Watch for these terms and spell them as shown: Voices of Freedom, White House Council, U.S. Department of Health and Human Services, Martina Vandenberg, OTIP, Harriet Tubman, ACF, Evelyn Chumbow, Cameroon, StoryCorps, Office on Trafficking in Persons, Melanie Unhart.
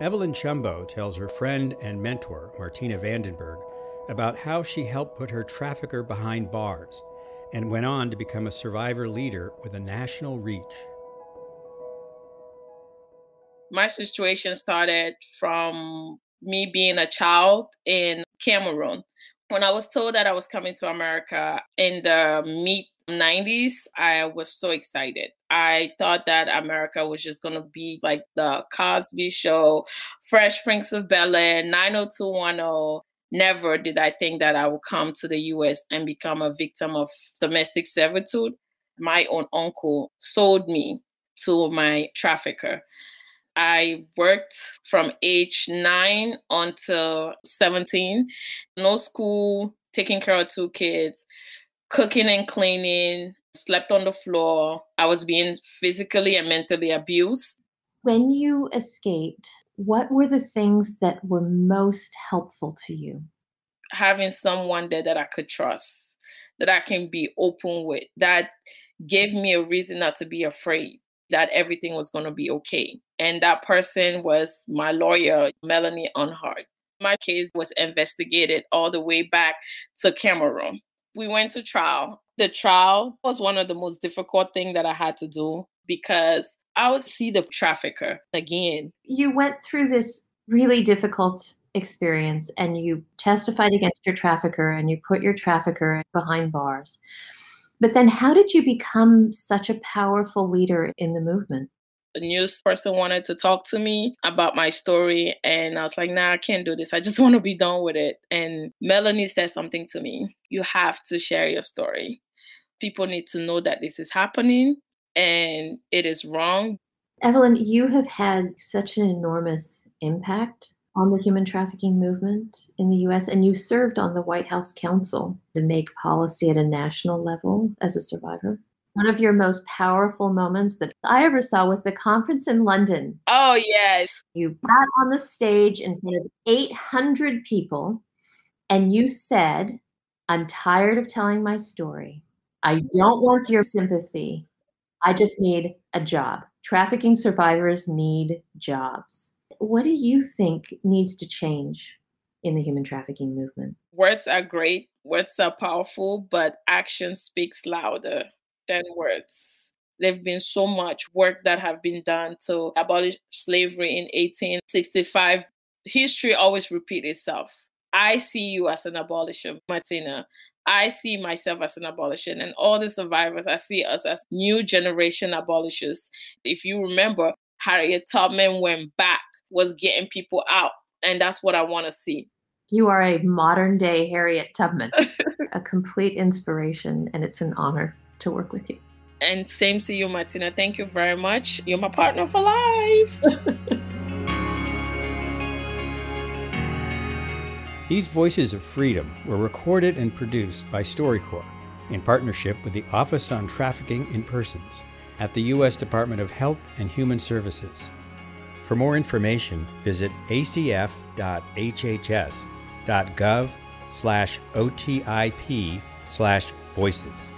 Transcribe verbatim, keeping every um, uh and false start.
Evelyn Chumbow tells her friend and mentor, Martina Vandenberg, about how she helped put her trafficker behind bars and went on to become a survivor leader with a national reach. My situation started from me being a child in Cameroon. When I was told that I was coming to America in the mid nineties, I was so excited. I thought that America was just going to be like the Cosby Show, Fresh Prince of Bel-Air, nine oh two one oh. Never did I think that I would come to the U S and become a victim of domestic servitude. My own uncle sold me to my trafficker. I worked from age nine until seventeen. No school, taking care of two kids, cooking and cleaning, slept on the floor. I was being physically and mentally abused. When you escaped, what were the things that were most helpful to you? Having someone there that I could trust, that I can be open with, that gave me a reason not to be afraid, that everything was going to be okay. And that person was my lawyer, Melanie Unhart. My case was investigated all the way back to Cameroon. We went to trial. The trial was one of the most difficult things that I had to do because I would see the trafficker again. You went through this really difficult experience and you testified against your trafficker and you put your trafficker behind bars. But then how did you become such a powerful leader in the movement? The news person wanted to talk to me about my story. And I was like, nah, I can't do this. I just want to be done with it. And Melanie said something to me. You have to share your story. People need to know that this is happening and it is wrong. Evelyn, you have had such an enormous impact on the human trafficking movement in the U S, and you served on the White House Council to make policy at a national level as a survivor. One of your most powerful moments that I ever saw was the conference in London. Oh, yes. You got on the stage in front of eight hundred people, and you said, I'm tired of telling my story. I don't want your sympathy. I just need a job. Trafficking survivors need jobs. What do you think needs to change in the human trafficking movement? Words are great. Words are powerful, but action speaks louder than words. There've been so much work that have been done to abolish slavery in eighteen sixty-five. History always repeats itself. I see you as an abolisher, Martina. I see myself as an abolisher, and all the survivors, I see us as new generation abolishers. If you remember, Harriet Tubman went back, was getting people out, and that's what I want to see. You are a modern day Harriet Tubman, a complete inspiration, and it's an honor to work with you. And same to you, Martina. Thank you very much. You're my partner for life. These Voices of Freedom were recorded and produced by StoryCorps in partnership with the Office on Trafficking in Persons at the U S Department of Health and Human Services. For more information, visit acf.hhs.gov slash otip slash voices.